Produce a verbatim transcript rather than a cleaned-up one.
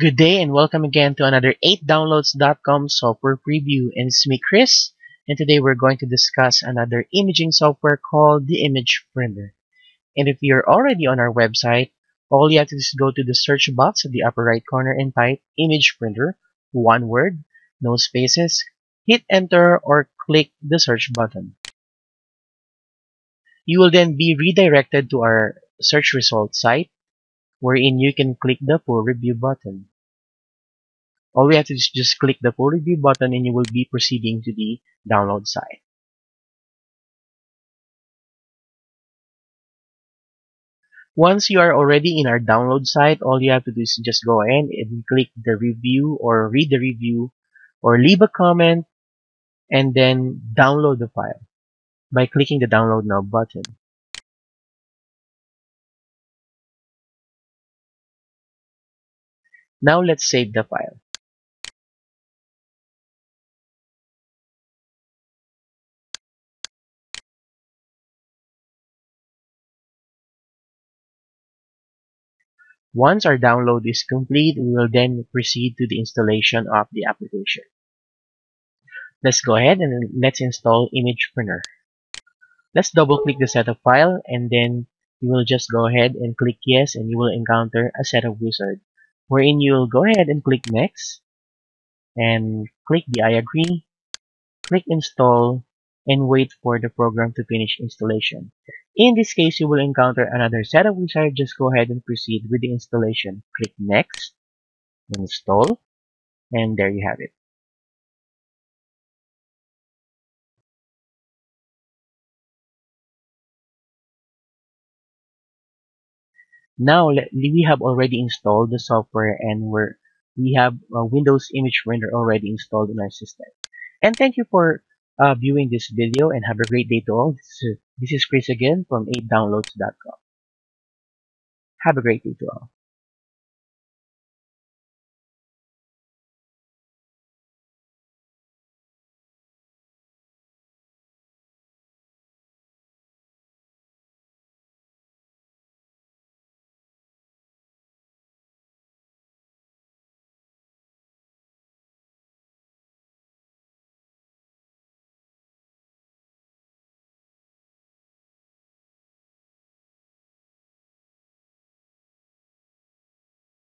Good day and welcome again to another eight downloads dot com software preview, and it's me, Chris, and today we're going to discuss another imaging software called the Image Printer. And if you're already on our website, all you have to do is go to the search box at the upper right corner and type Image Printer, one word, no spaces, hit enter or click the search button. You will then be redirected to our search results site, wherein you can click the full review button. All we have to do is just click the full review button and you will be proceeding to the download site. Once you are already in our download site, all you have to do is just go ahead and click the review or read the review or leave a comment and then download the file by clicking the download now button. Now let's save the file. Once our download is complete, we will then proceed to the installation of the application. Let's go ahead and let's install Image Printer. Let's double click the setup file and then you will just go ahead and click yes, and you will encounter a setup wizard, wherein you'll go ahead and click next and click the I agree, click install, and wait for the program to finish installation. In this case, you will encounter another setup wizard. Just go ahead and proceed with the installation. Click next, install, and there you have it. Now we have already installed the software and we're, we have uh, Windows Image Printer already installed in our system. And thank you for uh, viewing this video and have a great day to all. This is, this is Chris again from eight downloads dot com. Have a great day to all.